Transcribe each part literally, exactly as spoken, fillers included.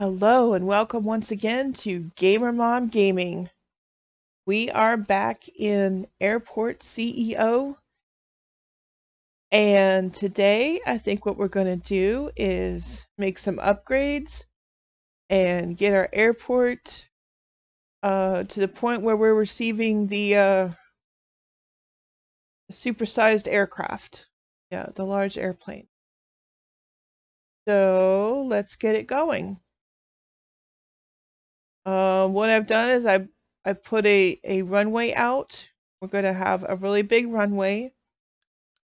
Hello and welcome once again to Gamer Mom Gaming. We are back in Airport C E O, and today I think what we're going to do is make some upgrades and get our airport uh, to the point where we're receiving the uh, supersized aircraft, yeah, the large airplane. So let's get it going. Uh, what I've done is I've, I've put a, a runway out. We're going to have a really big runway.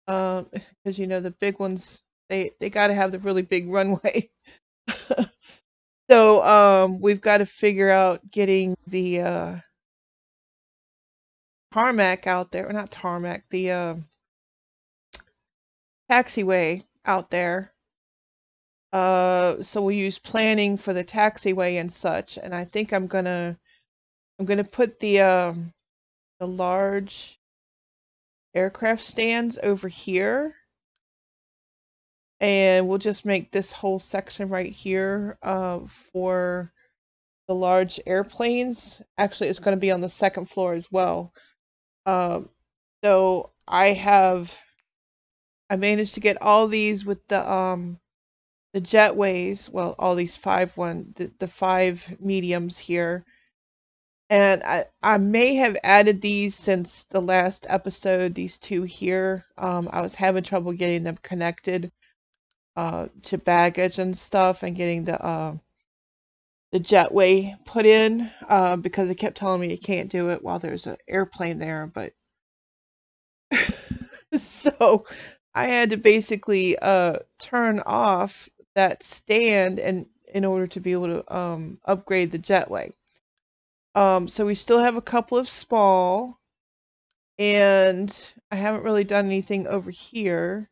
Because, um, you know, the big ones, they, they got to have the really big runway. So um, we've got to figure out getting the uh, tarmac out there. Or not tarmac, the uh, taxiway out there. Uh, so we use planning for the taxiway and such, and I think I'm gonna I'm gonna put the um, the large aircraft stands over here, and we'll just make this whole section right here uh, for the large airplanes. Actually, it's going to be on the second floor as well. Um, so I have I managed to get all these with the um. The jetways, well, all these five one, the, the five mediums here, and I, I may have added these since the last episode, these two here. Um, I was having trouble getting them connected uh, to baggage and stuff and getting the, uh, the jetway put in uh, because it kept telling me you can't do it while there's an airplane there, but so I had to basically uh, turn off that stand and in order to be able to um, upgrade the jetway. Um, so we still have a couple of small, and I haven't really done anything over here.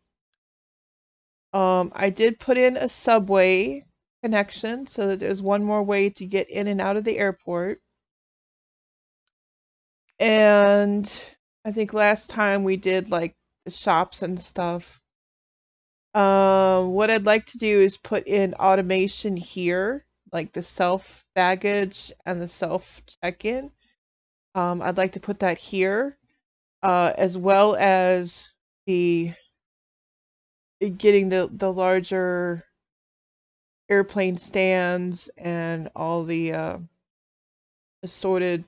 Um, I did put in a subway connection so that there's one more way to get in and out of the airport. And I think last time we did like the shops and stuff. Um, what I'd like to do is put in automation here, like the self baggage and the self check-in. Um, I'd like to put that here, uh, as well as the getting the, the larger airplane stands and all the uh, assorted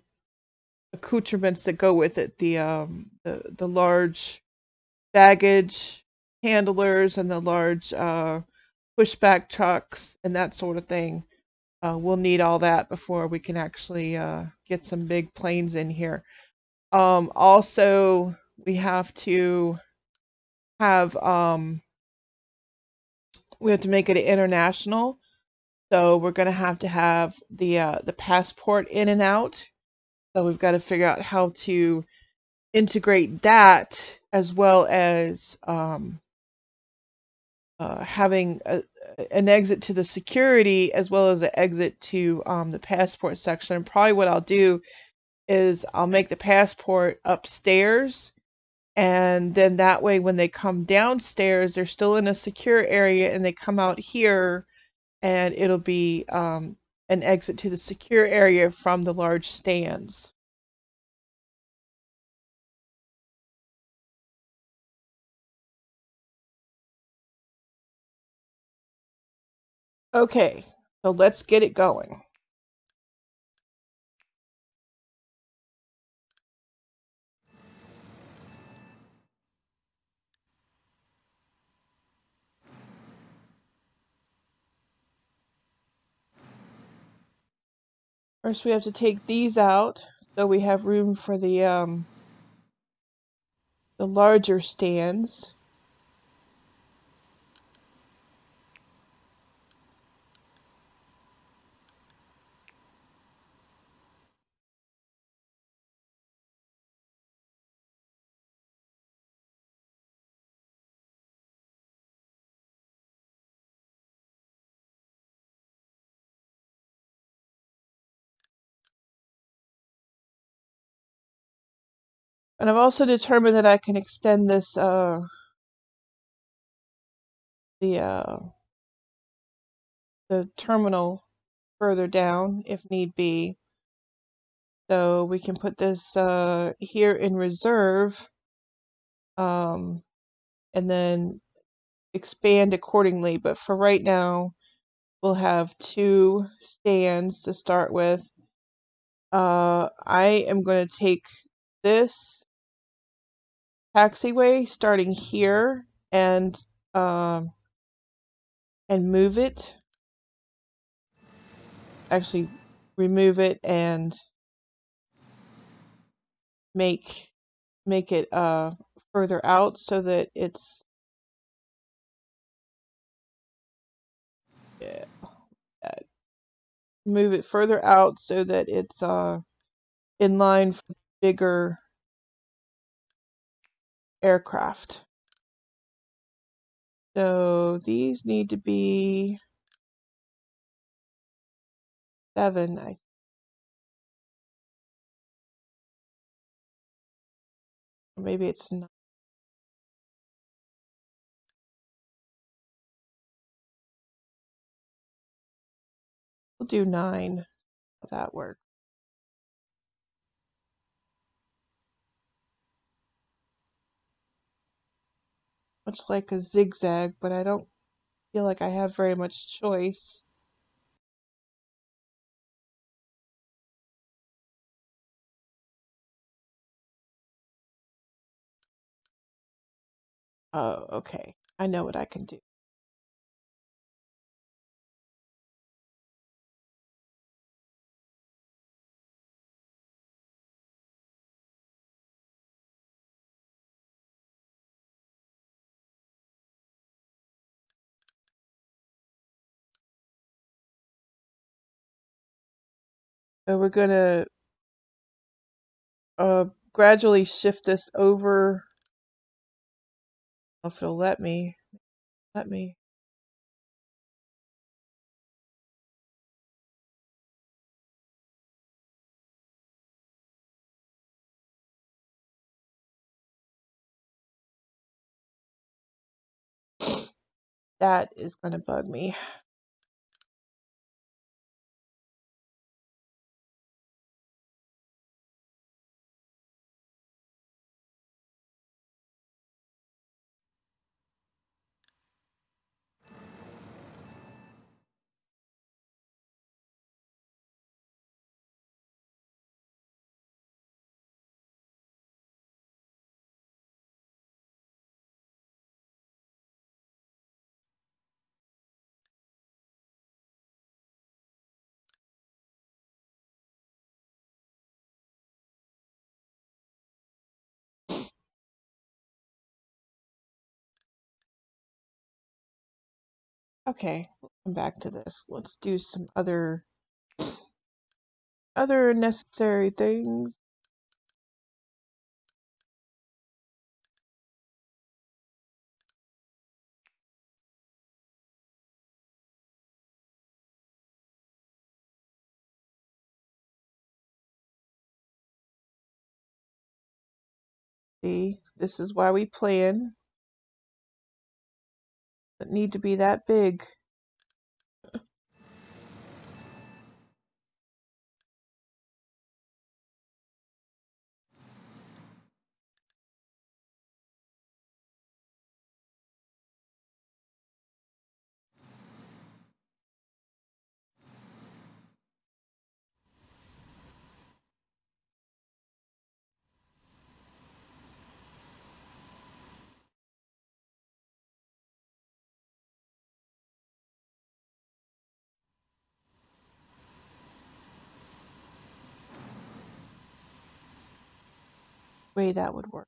accoutrements that go with it, the, um, the, the large baggage handlers and the large uh, pushback trucks and that sort of thing. Uh, we'll need all that before we can actually uh, get some big planes in here. Um, also, we have to have um, we have to make it international. So we're going to have to have the uh, the passport in and out. So we've got to figure out how to integrate that, as well as um, uh, having a, an exit to the security, as well as an exit to um, the passport section. And probably what I'll do is I'll make the passport upstairs, and then that way when they come downstairs, they're still in a secure area, and they come out here, and it'll be um, an exit to the secure area from the large stands. Okay, so let's get it going. First, we have to take these out so we have room for the um, the larger stands. And I've also determined that I can extend this, uh, the, uh, the terminal further down if need be. So we can put this uh, here in reserve, um, and then expand accordingly. But for right now, we'll have two stands to start with. Uh, I am going to take this taxiway starting here and uh, and move it. Actually, remove it and make make it uh, further out so that it's yeah. move it further out so that it's uh, in line for bigger aircraft. So these need to be seven, I think. Maybe it's not. We'll do nine. If that works. Much like a zigzag, but I don't feel like I have very much choice. Oh, okay. I know what I can do. So we're going to uh, gradually shift this over. If it'll let me, let me. That is going to bug me. Okay, we'll come back to this. Let's do some other other necessary things. See, this is why we plan. Doesn't need to be that big. Way that would work.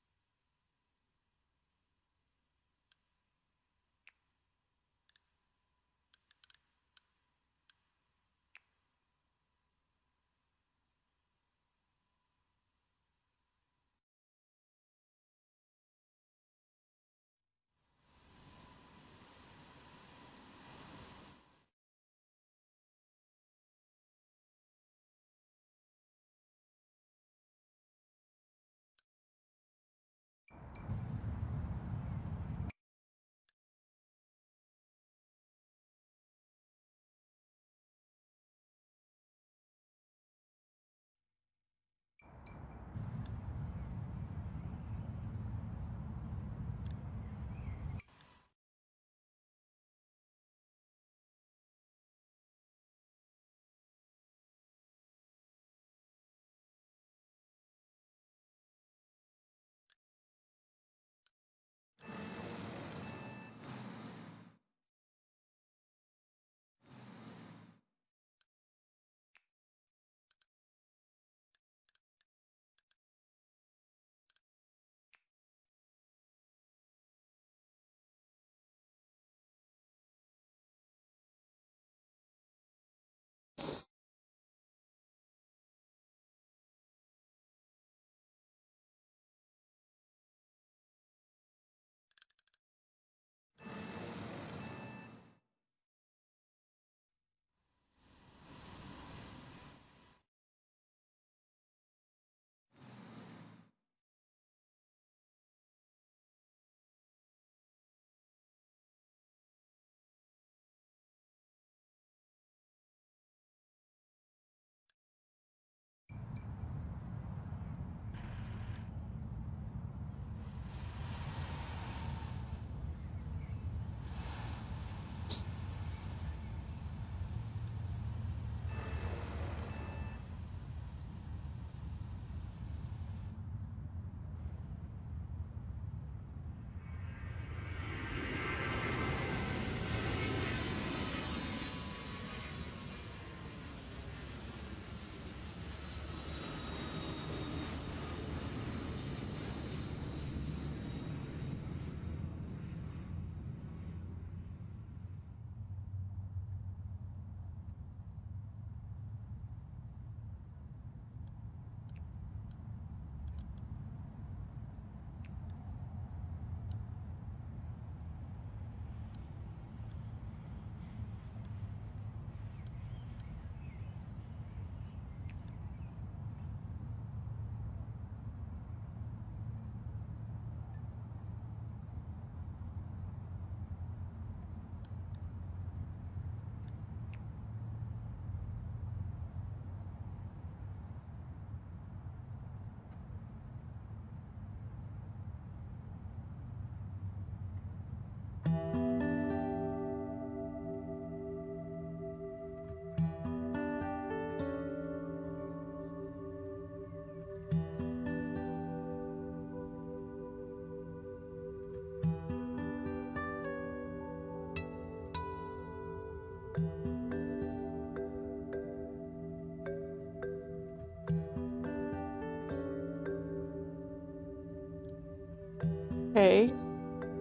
Okay,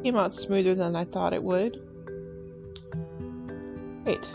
came out smoother than I thought it would. Wait.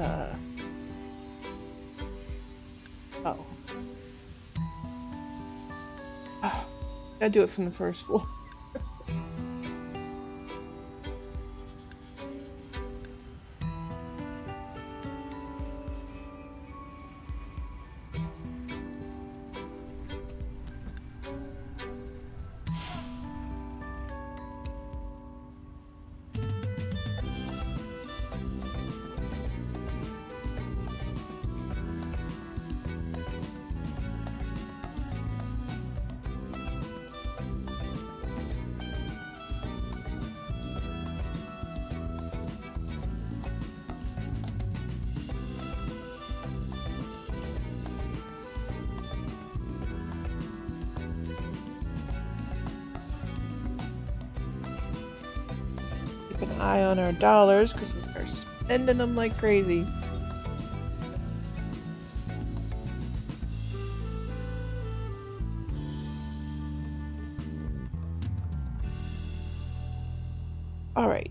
Uh, oh. Oh. Gotta do it from the first floor. Eye on our dollars because we're spending them like crazy. All right.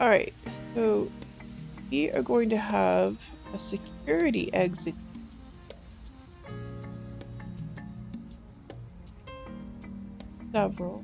Alright, so we are going to have a security exit. Several.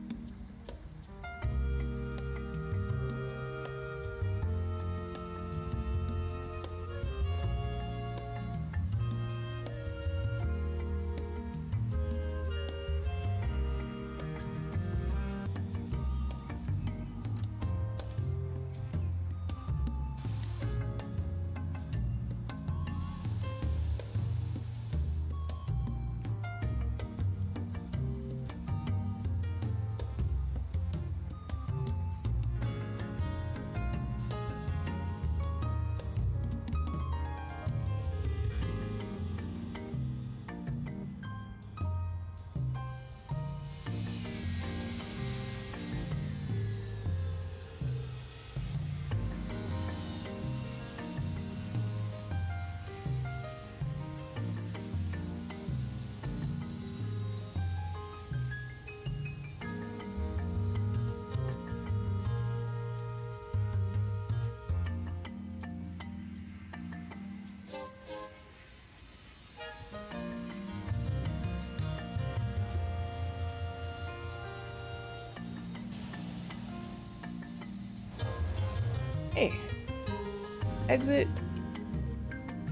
Exit.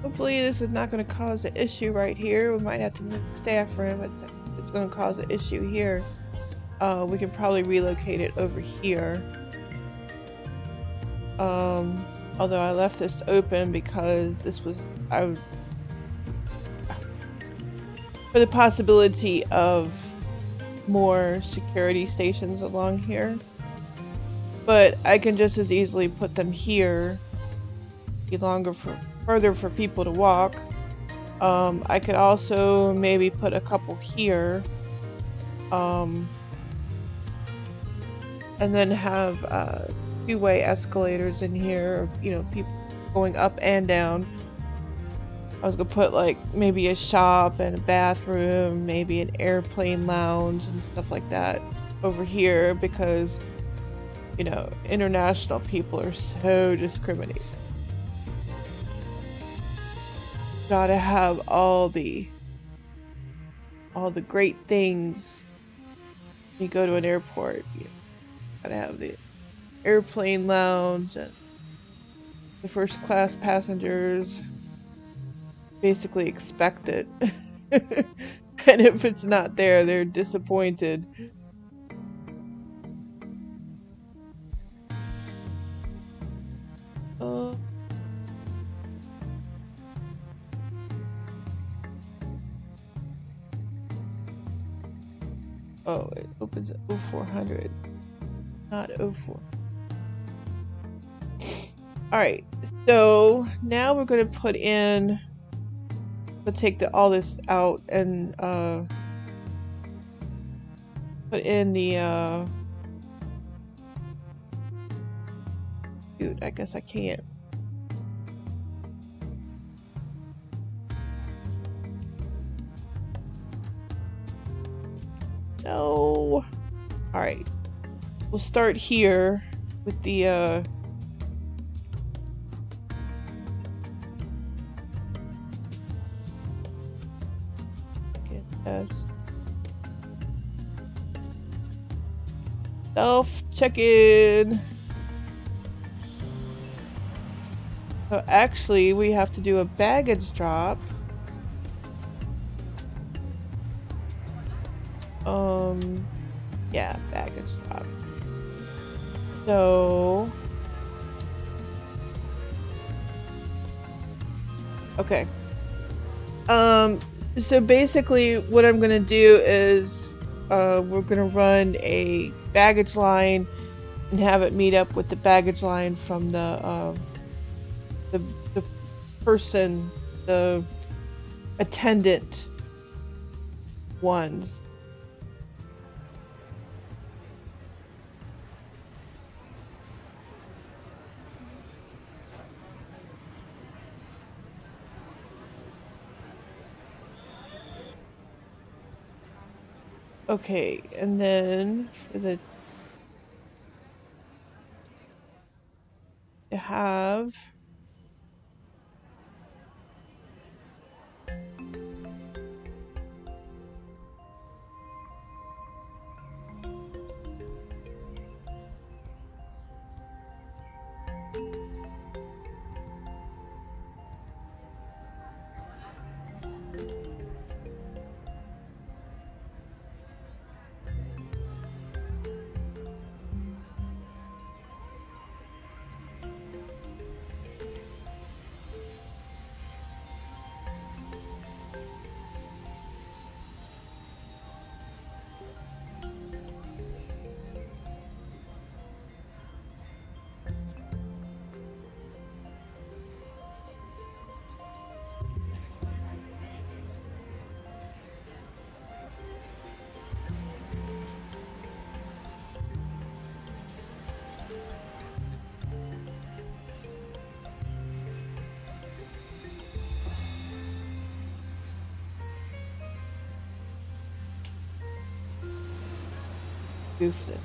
Hopefully this is not going to cause an issue right here. We might have to move the staff room. It's, it's going to cause an issue here. Uh, we can probably relocate it over here. Um, although I left this open because this was I for the possibility of more security stations along here. But I can just as easily put them here. Be longer for further for people to walk. Um, I could also maybe put a couple here, um, and then have uh, two-way escalators in here. You know, people going up and down. I was gonna put like maybe a shop and a bathroom, maybe an airplane lounge and stuff like that over here because you know international people are so discriminating. Gotta have all the all the great things. You go to an airport, you gotta have the airplane lounge, and the first class passengers basically expect it. And if it's not there, they're disappointed. Uh, oh, it opens at oh four hundred, not oh four. Alright, so now we're going to put in, let's take the, all this out and uh, put in the, uh, dude, I guess I can't. No. Alright, we'll start here with the, uh, self-check-in. So actually we have to do a baggage drop. Um, yeah, baggage drop. So, okay. Um, so basically what I'm gonna do is uh, we're gonna run a baggage line and have it meet up with the baggage line from the uh, the, the person, the attendant ones. Okay, and then for the to have goofed it.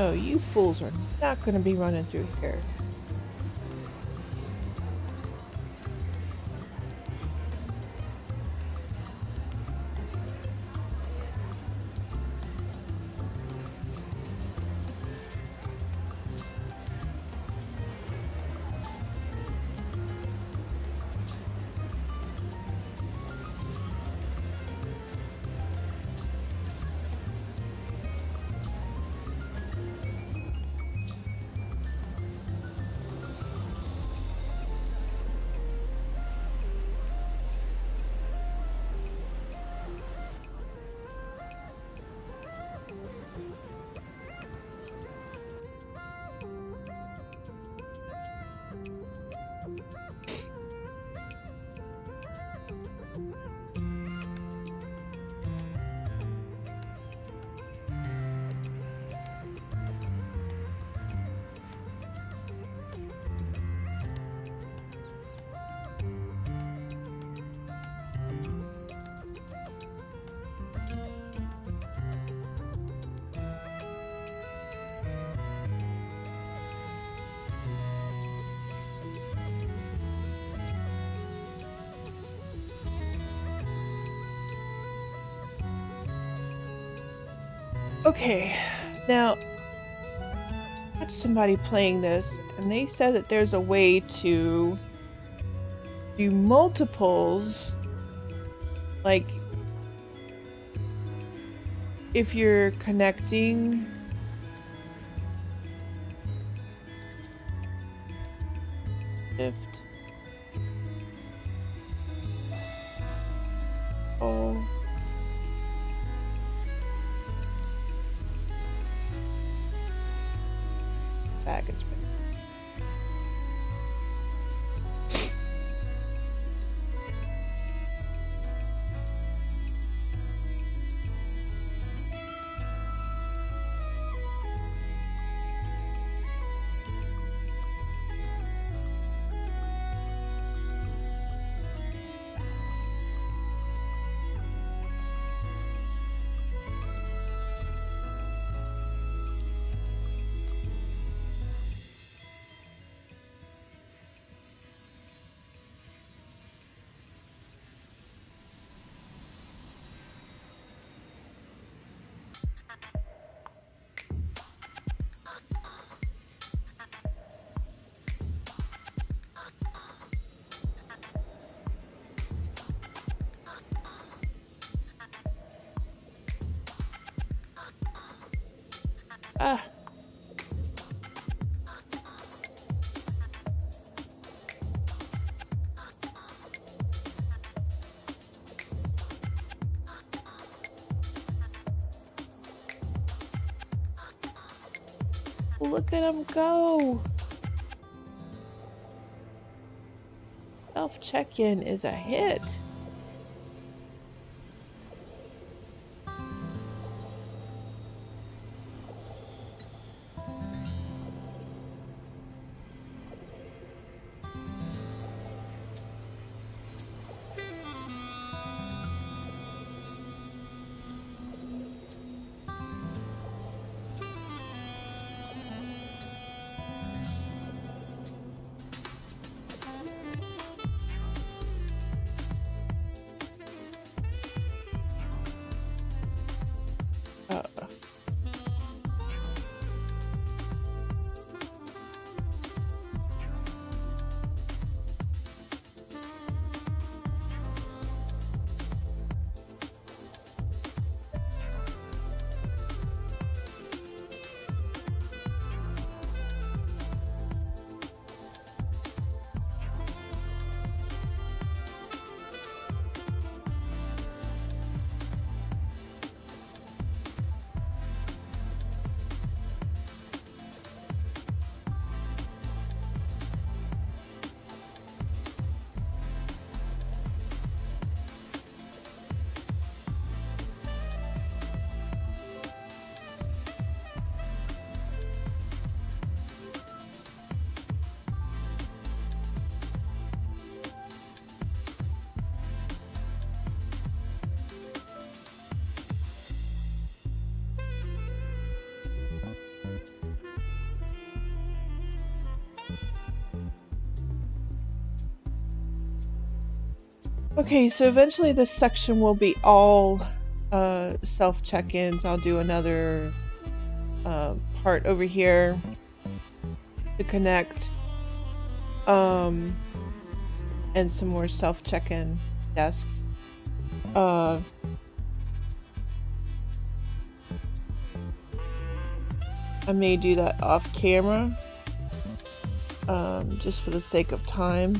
No, you fools are not going to be running through here. Okay, now I watched somebody playing this and they said that there's a way to do multiples, like if you're connecting shift oh package. Ah. Look at him go. Self check-in is a hit. Okay, so eventually this section will be all uh, self-check-ins. I'll do another uh, part over here to connect um, and some more self-check-in desks. Uh, I may do that off camera, um, just for the sake of time.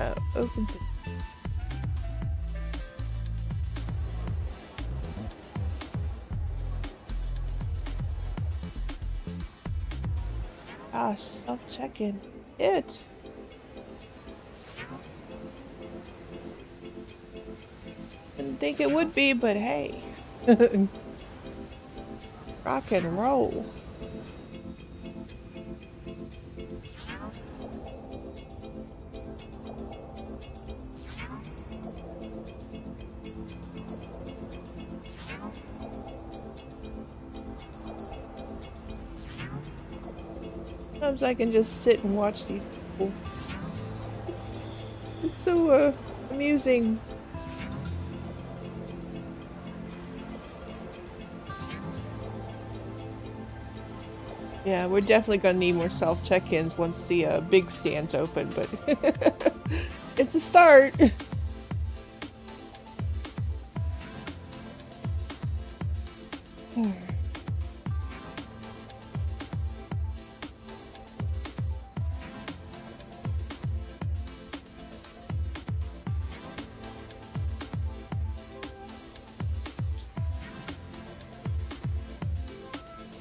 Uh, open. Ah, self-check-in. It. Didn't think it would be, but hey. Rock and roll. Sometimes I can just sit and watch these people. It's so uh, amusing. Yeah, we're definitely gonna need more self-check-ins once the uh, big stand's open, but it's a start.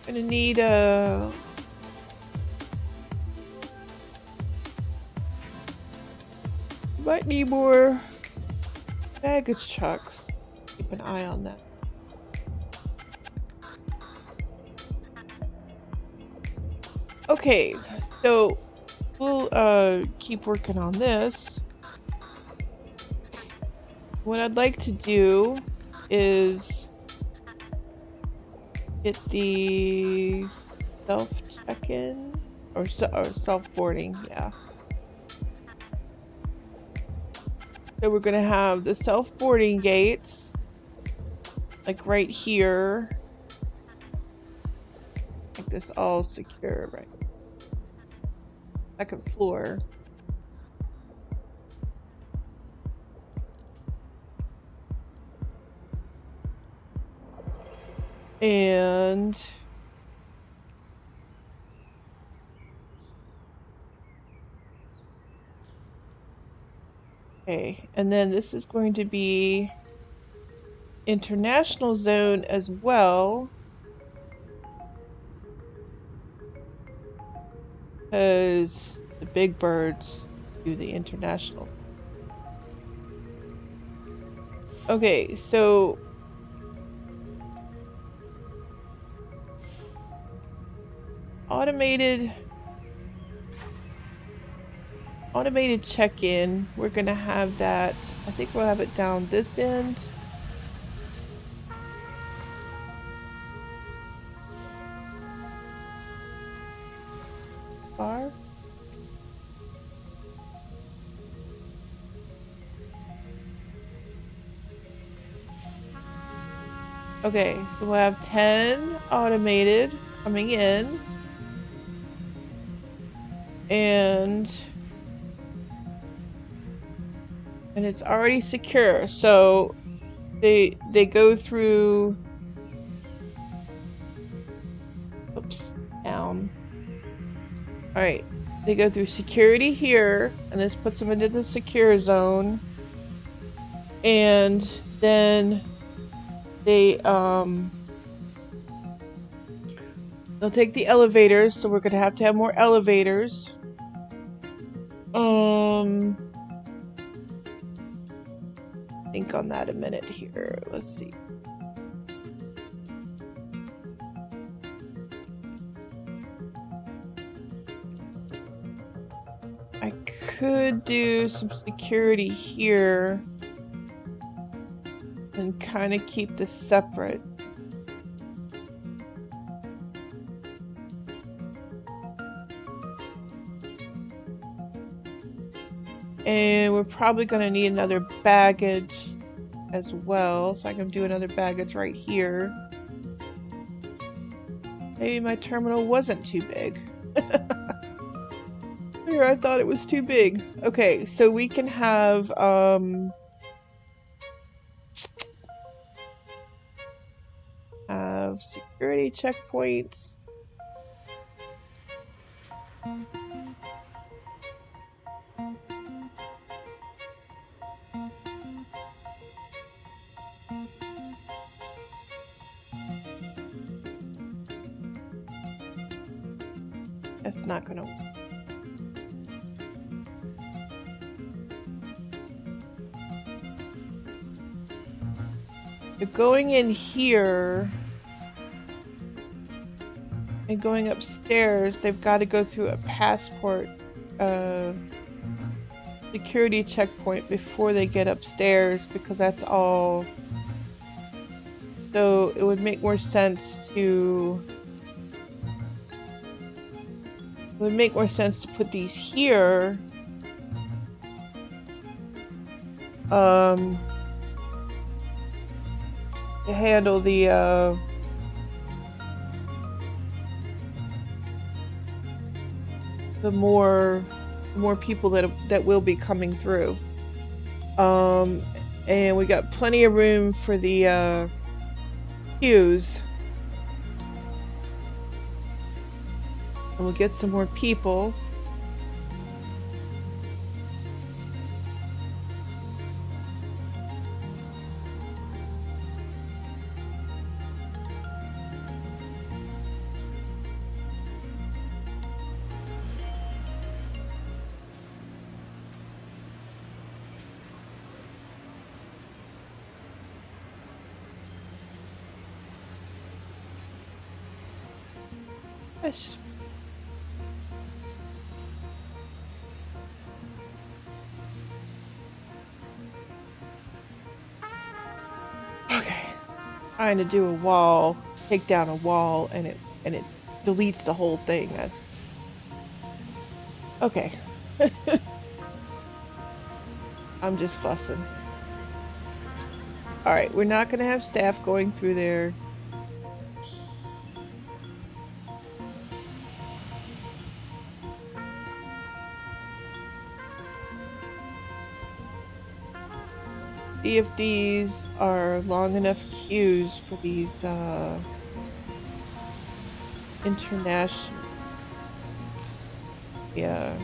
Gonna need a might need more baggage trucks. Keep an eye on that. Okay, so we'll uh, keep working on this. What I'd like to do is get the self-check-in or, so, or self-boarding, yeah. So we're gonna have the self-boarding gates, like right here. Make this all secure, right? Second floor. And okay, and then this is going to be international zone as well, because the big birds do the international. Okay, so Automated, automated check-in. We're gonna have that. I think we'll have it down this end. Bar. Okay, so we'll have ten automated coming in. And and it's already secure, so they they go through. Oops, down. All right, they go through security here, and this puts them into the secure zone. And then they um. they'll take the elevators, so we're gonna have to have more elevators. Um, think on that a minute here. Let's see. I could do some security here and kind of keep this separate. And we're probably going to need another baggage as well, so I can do another baggage right here. Maybe my terminal wasn't too big. Here, I thought it was too big. Okay, so we can have um, have security checkpoints. That's not gonna work. Going in here and going upstairs, they've got to go through a passport uh, security checkpoint before they get upstairs, because that's all. So it would make more sense to it would make more sense to put these here. Um. To handle the uh, the more the more people that that will be coming through, um, and we got plenty of room for the uh, queues, and we'll get some more people. Trying to do a wall, take down a wall, and it and it deletes the whole thing. That's okay. I'm just fussing. All right, we're not gonna have staff going through there. See if these are long enough queues for these uh, international. Yeah.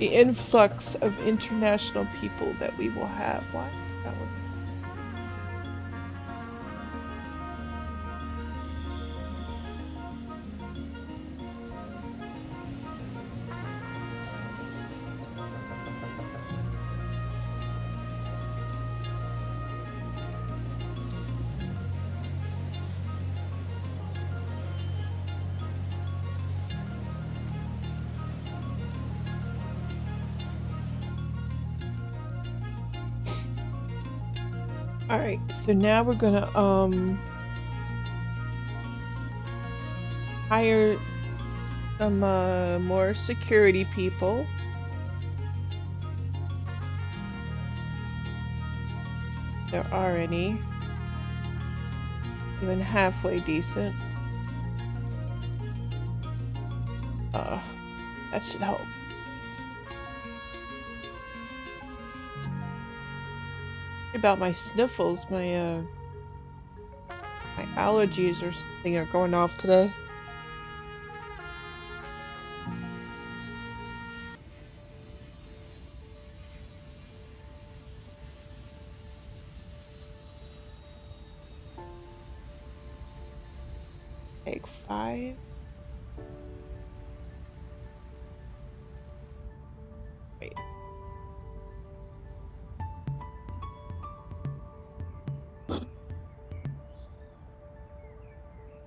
The influx of international people that we will have. Why that one? Alright, so now we're gonna um hire some uh, more security people. If there are any. Even halfway decent. Uh that should help. About my sniffles, my uh, my allergies or something are going off today. Take five.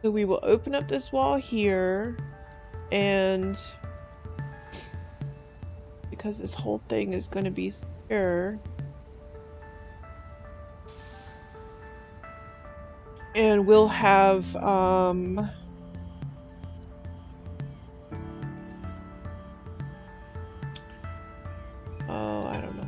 So we will open up this wall here, and because this whole thing is going to be secure, and we'll have um oh I don't know.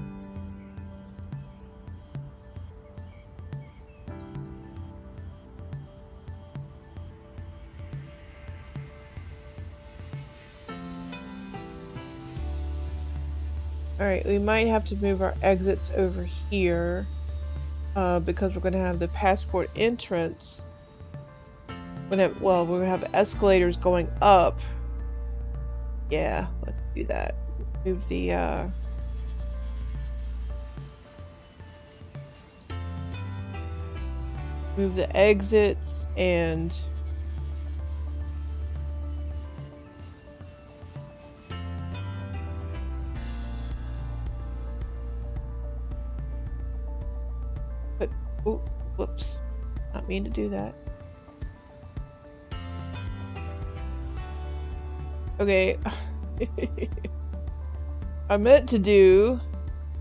Alright, we might have to move our exits over here uh, because we're going to have the passport entrance. We're gonna have, well, we're going to have escalators going up. Yeah, let's do that. Move the... Uh... Move the exits and... Oh, whoops. Not mean to do that. Okay. I meant to do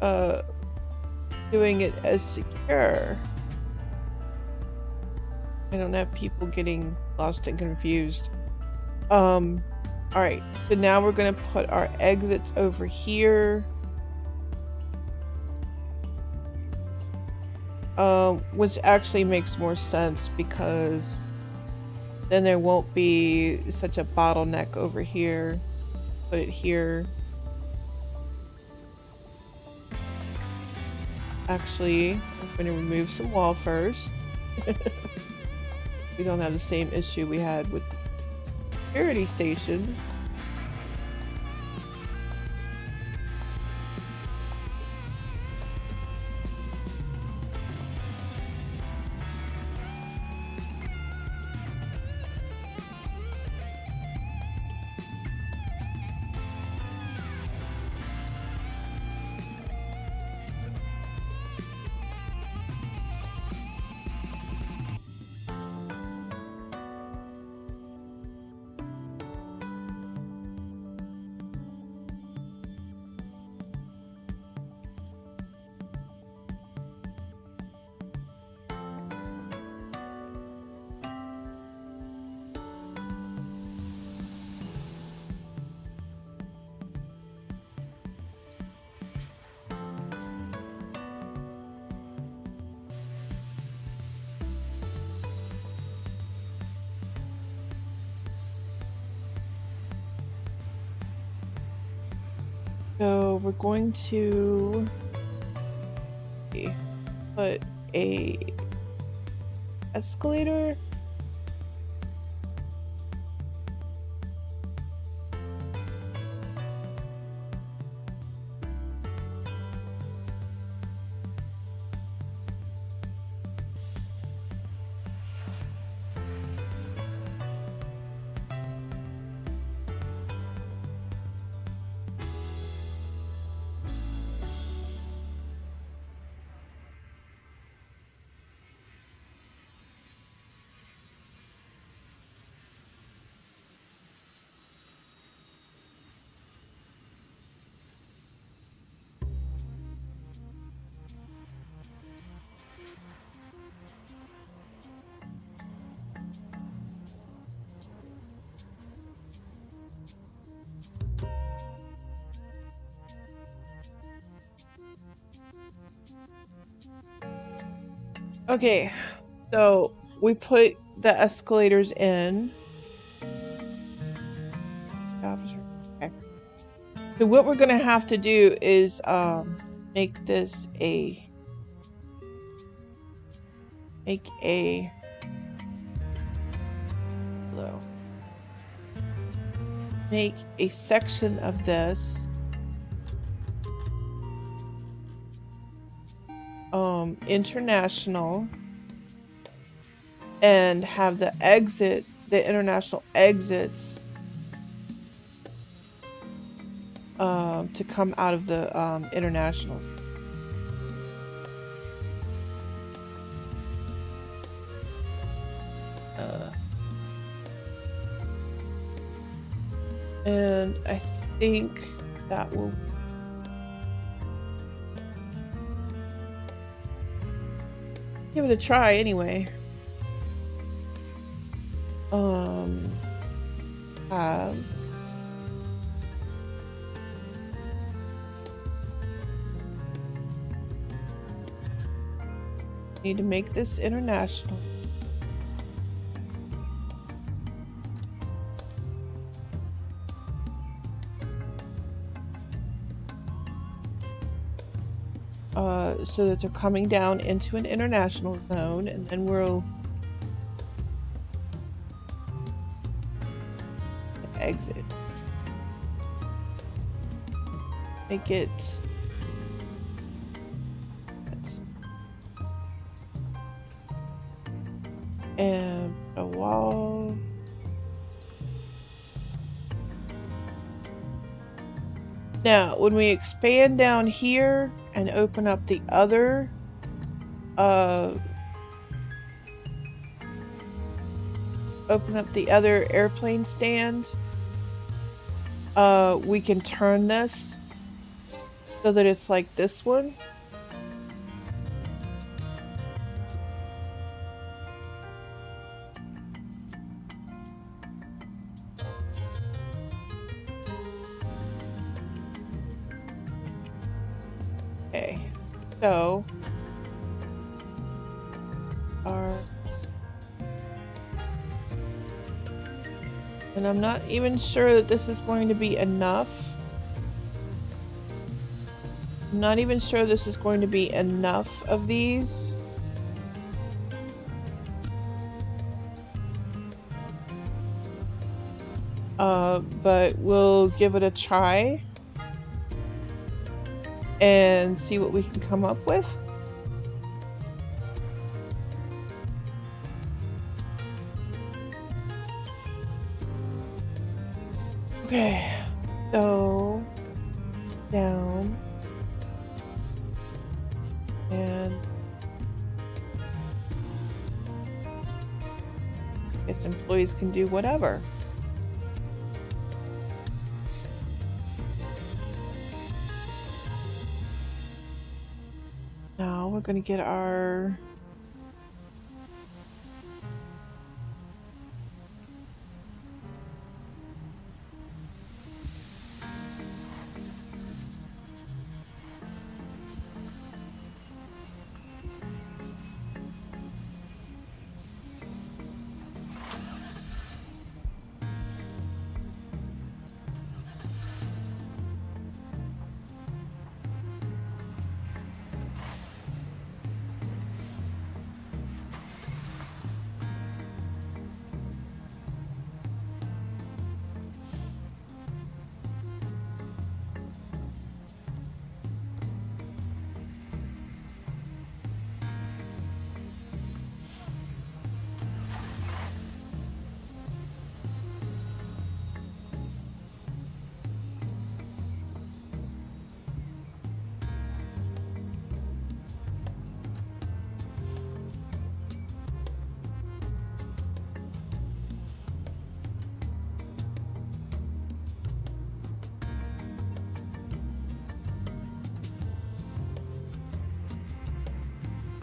uh doing it as secure. I don't have people getting lost and confused. Um alright, so now we're gonna put our exits over here. Um, which actually makes more sense, because then there won't be such a bottleneck over here. Put it here. Actually, I'm going to remove some wall first. We don't have the same issue we had with security stations. So we're going to put a escalator. Okay, so we put the escalators in. Okay. So what we're gonna have to do is um, make this a make a hello make a section of this. Um, international, and have the exit, the international exits um, to come out of the um, international. Uh, and I think that will give it a try anyway. Um, um need to make this international. Uh, so that they're coming down into an international zone, and then we'll exit. Make it. And a wall. Now, when we expand down here and open up the other uh, open up the other airplane stand, uh, we can turn this so that it's like this one. So, our, and I'm not even sure that this is going to be enough. I'm not even sure this is going to be enough of these. Uh, but we'll give it a try and see what we can come up with. Okay, so down and I guess employees can do whatever. We're gonna get our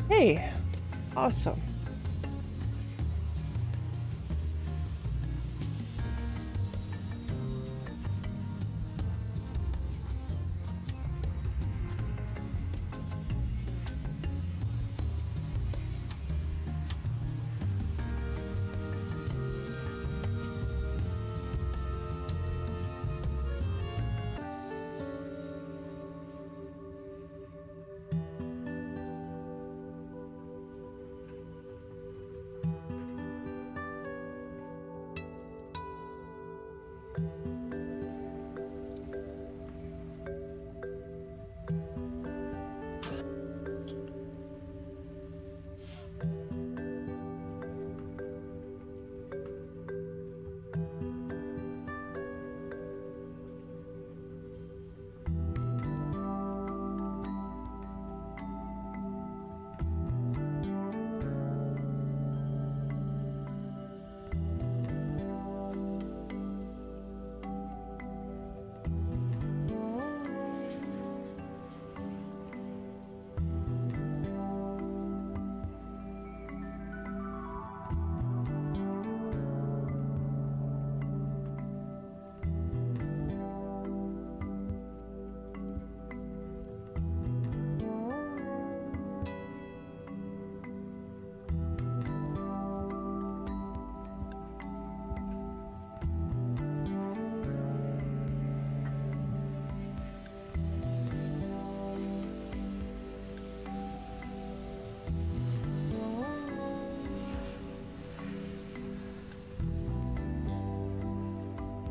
Hey, awesome.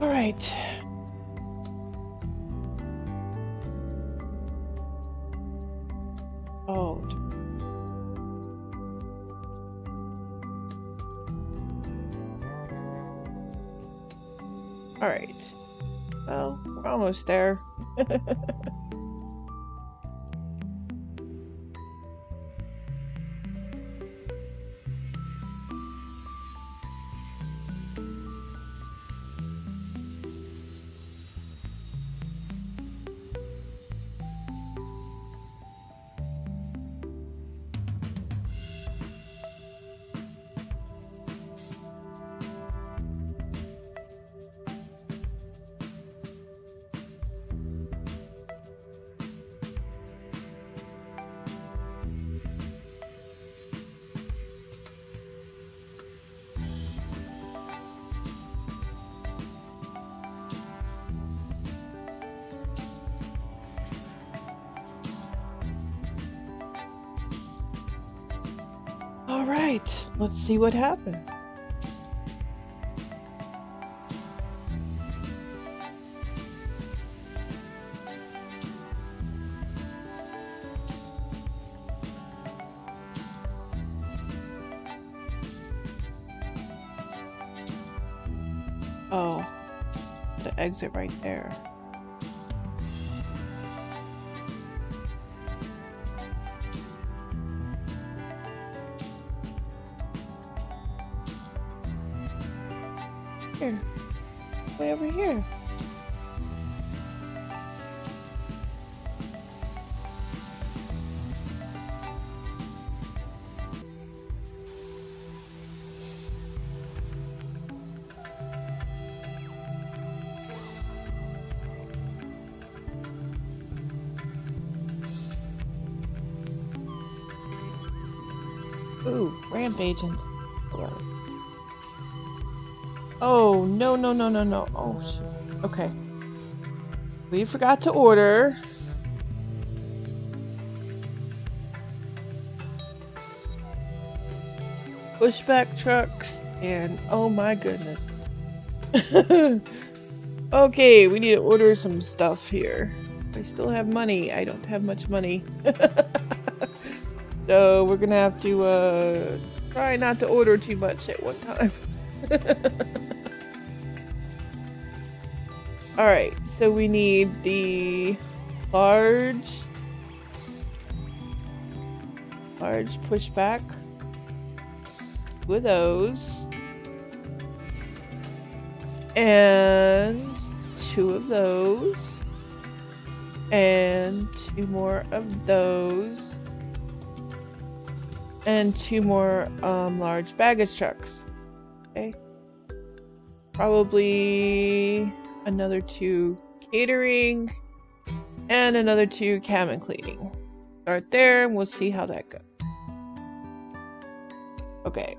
All right. Old. All right. Well, we're almost there. Alright, let's see what happens. Oh, the exit right there. Here. Way over here. Ooh, ramp agents. Oh, no, no, no, no, no. Oh, shit. Okay. We forgot to order. Pushback trucks and oh my goodness. Okay, we need to order some stuff here. I still have money. I don't have much money. So we're gonna have to uh, try not to order too much at one time. Alright, so we need the large, large pushback with those, and two of those, and two more of those, and two more um, large baggage trucks. Okay. Probably another two catering and another two cabin cleaning. Start there and we'll see how that goes. Okay.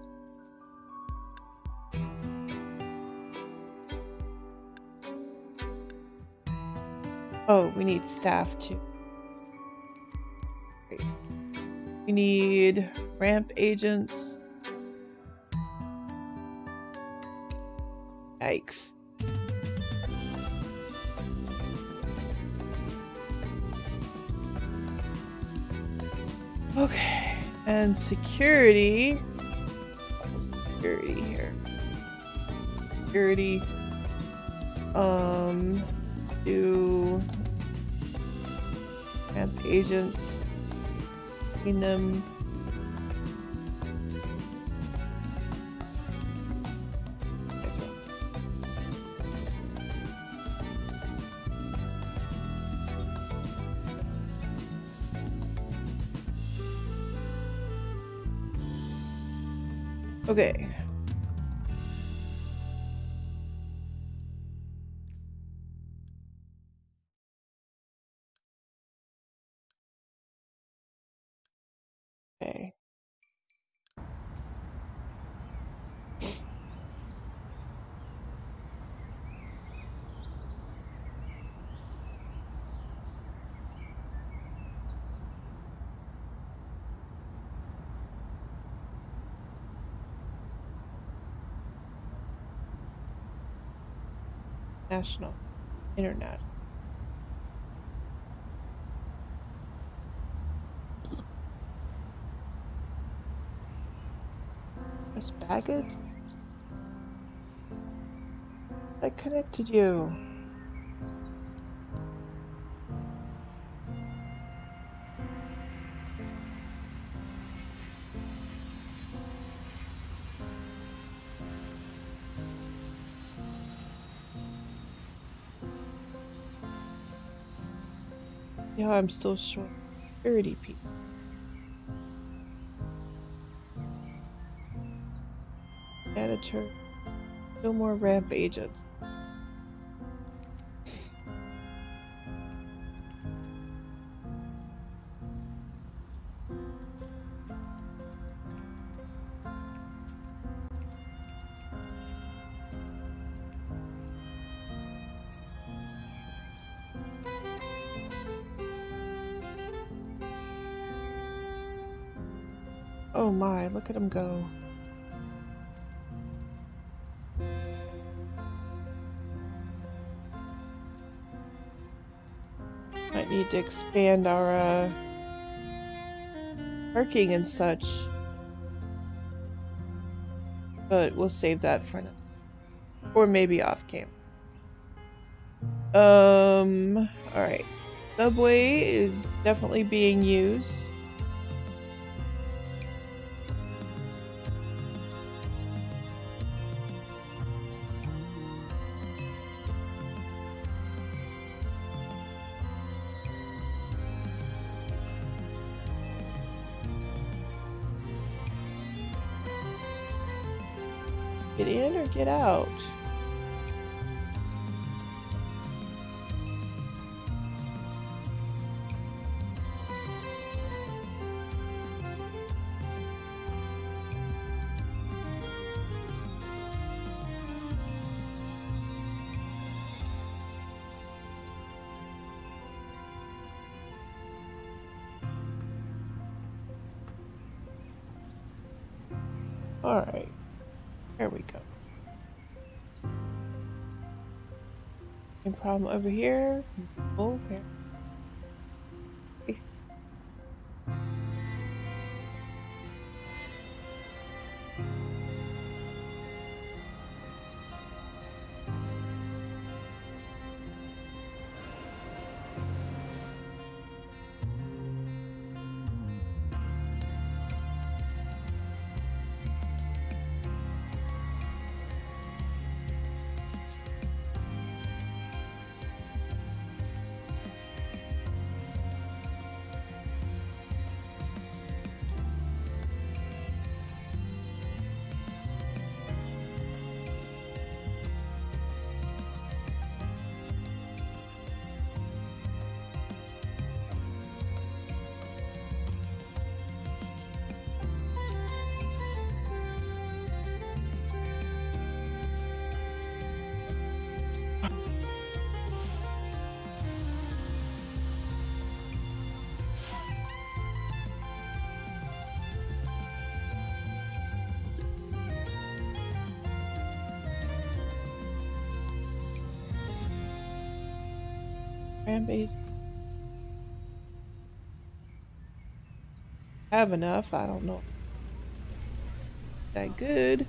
Oh, we need staff too. Great. We need ramp agents. Yikes. Okay, and security. Security here. Security. Um, do ramp agents. Clean them. Okay. Okay. national internet. This baggage? I connected you. Yeah, I'm still short thirty people. Editor, no more ramp agents. Oh my, look at him go. Might need to expand our uh, parking and such, but we'll save that for now, or maybe off camp. Um, all right, subway is definitely being used. Get in or get out? All right. There we go. No problem over here. Oh, okay. Rampage. Have enough, I don't know. That good.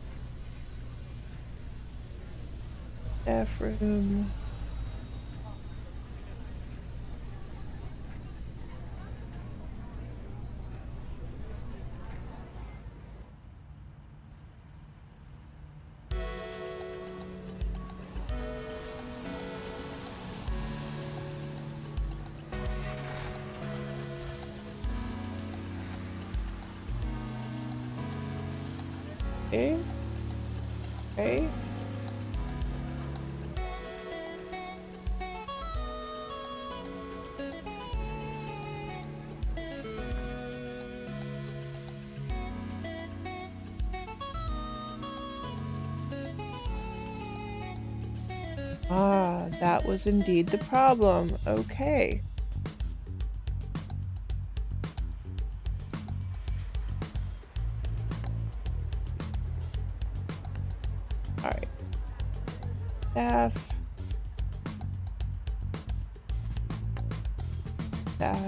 Staff room. Okay. Okay. Ah, that was indeed the problem. Okay. Alright. Staff. stuff.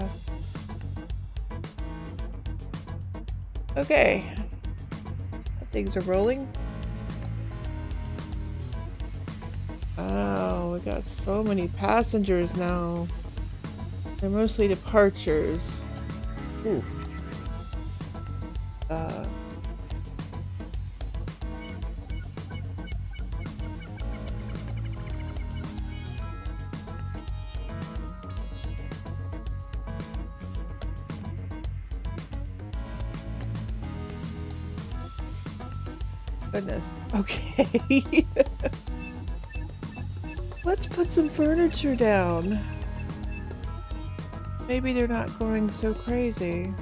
Okay. Things are rolling. Oh, we got so many passengers now. They're mostly departures. Ooh. Uh, Goodness. Okay. Let's put some furniture down. Maybe they're not going so crazy.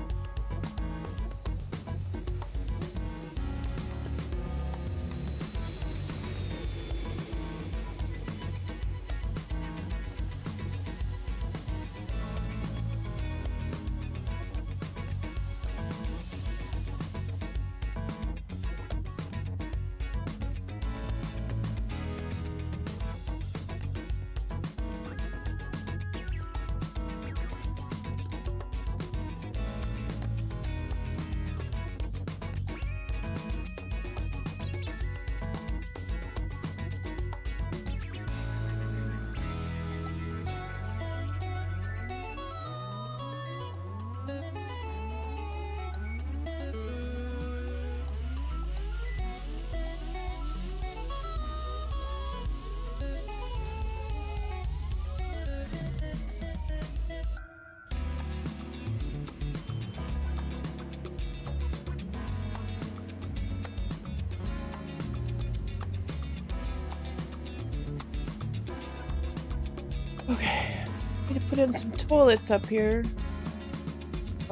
Okay, I'm gonna put in some toilets up here.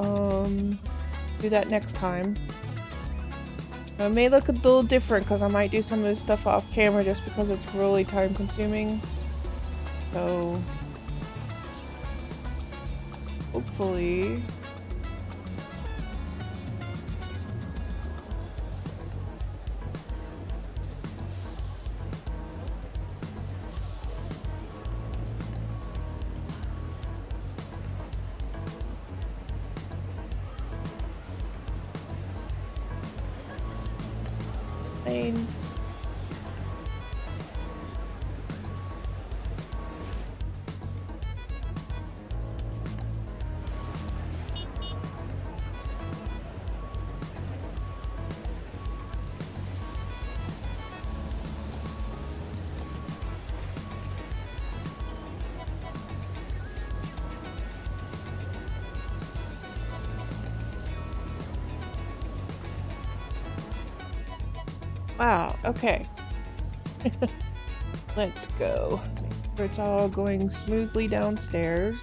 Um, do that next time. It may look a little different because I might do some of this stuff off camera just because it's really time consuming. So, hopefully. Wow, okay. Let's go. Make sure it's all going smoothly downstairs.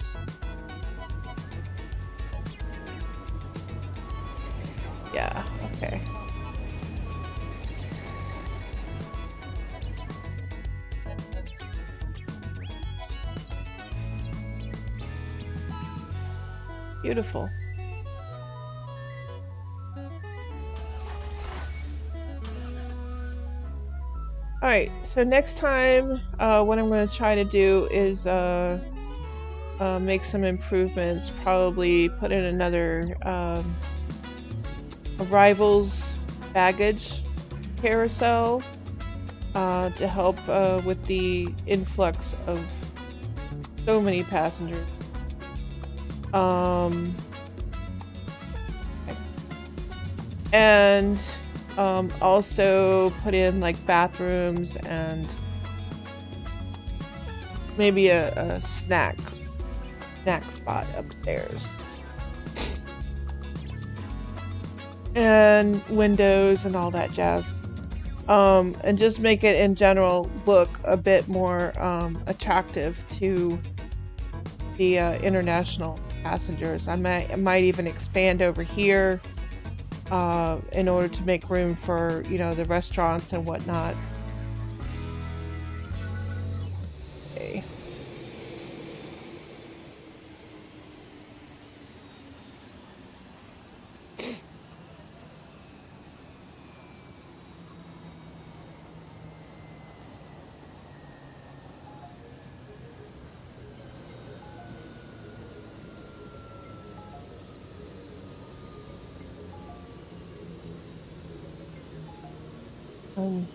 Yeah, okay. Beautiful. Alright, so next time, uh, what I'm going to try to do is uh, uh, make some improvements, probably put in another um, arrivals baggage carousel uh, to help uh, with the influx of so many passengers. Um, okay. And... Um, also put in like bathrooms and maybe a, a snack snack spot upstairs and windows and all that jazz, um, and just make it in general look a bit more um, attractive to the uh, international passengers. I might, I might even expand over here Uh, in order to make room for, you know, the restaurants and whatnot. Okay. Um.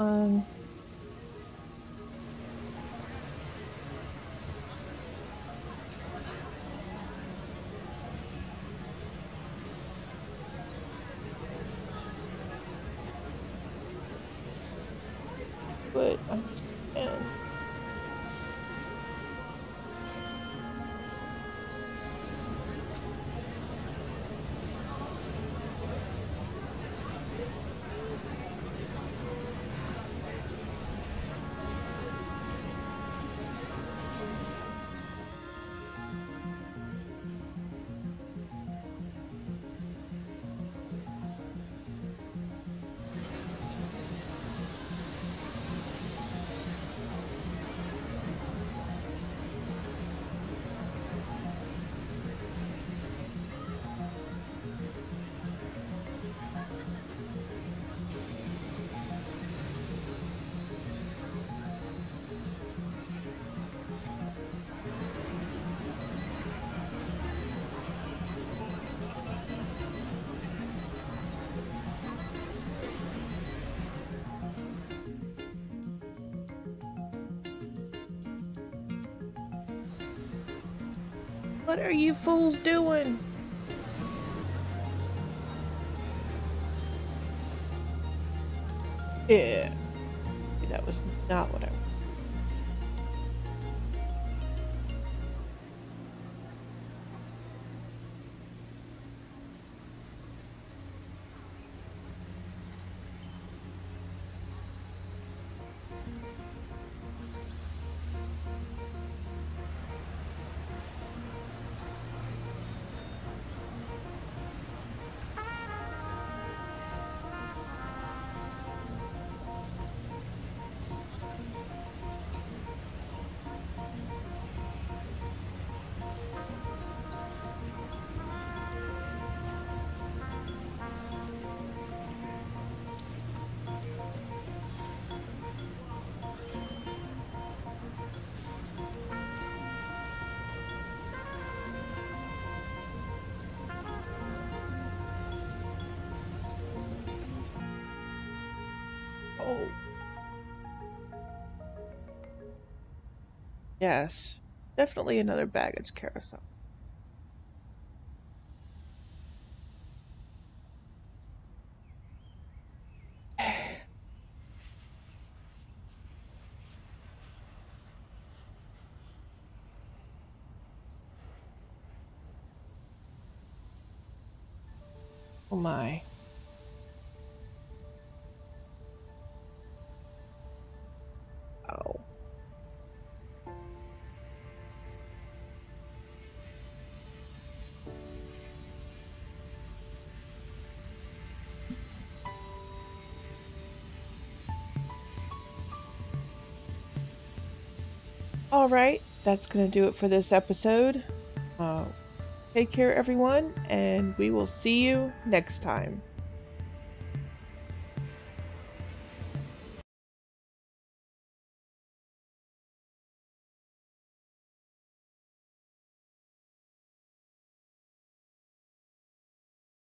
Um. But I can. What are you fools doing? Yeah, that was not what I. Yes, definitely another baggage carousel. Oh my. Alright, that's going to do it for this episode. Uh, take care, everyone, and we will see you next time.